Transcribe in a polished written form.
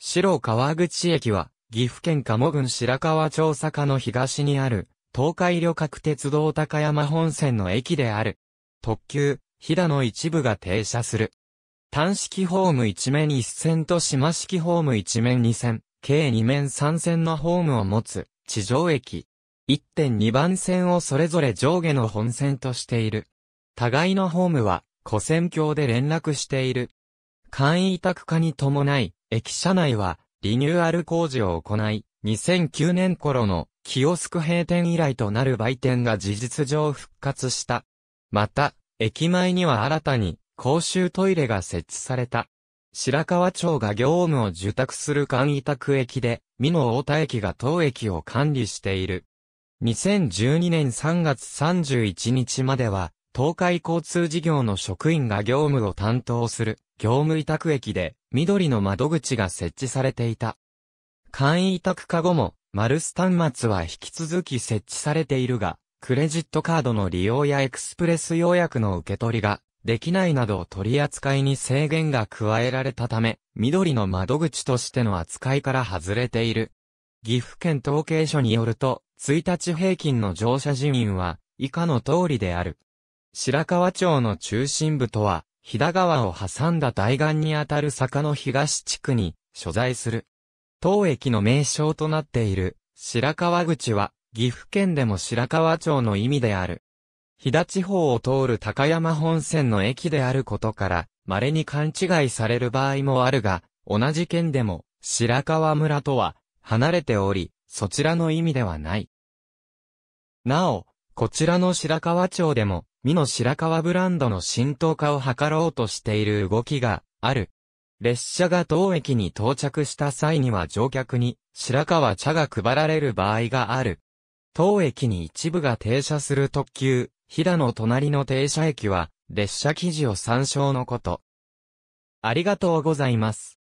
白川口駅は、岐阜県加茂郡白川町坂の東にある、東海旅客鉄道高山本線の駅である。特急、ひだの一部が停車する。単式ホーム1面1線と島式ホーム1面2線、計2面3線のホームを持つ、地上駅。1.2 番線をそれぞれ上下の本線としている。互いのホームは、跨線橋で連絡している。簡易委託化に伴い、駅舎内は、リニューアル工事を行い、2009年頃の、キオスク閉店以来となる売店が事実上復活した。また、駅前には新たに、公衆トイレが設置された。白川町が業務を受託する簡易委託駅で、美濃太田駅が当駅を管理している。2012年3月31日までは、東海交通事業の職員が業務を担当する業務委託駅で緑の窓口が設置されていた。簡易委託化後もマルス端末は引き続き設置されているが、クレジットカードの利用やエクスプレス予約の受け取りができないなど取り扱いに制限が加えられたため、緑の窓口としての扱いから外れている。岐阜県統計所によると、1日平均の乗車人員は以下の通りである。白川町の中心部とは、飛騨川を挟んだ対岸にあたる坂の東地区に所在する。当駅の名称となっている白川口は、岐阜県でも白川町の意味である。飛騨地方を通る高山本線の駅であることから、稀に勘違いされる場合もあるが、同じ県でも白川村とは離れており、そちらの意味ではない。なお、こちらの白川町でも、美濃白川ブランドの浸透化を図ろうとしている動きがある。列車が当駅に到着した際には乗客に白川茶が配られる場合がある。当駅に一部が停車する特急、ひだの隣の停車駅は列車記事を参照のこと。ありがとうございます。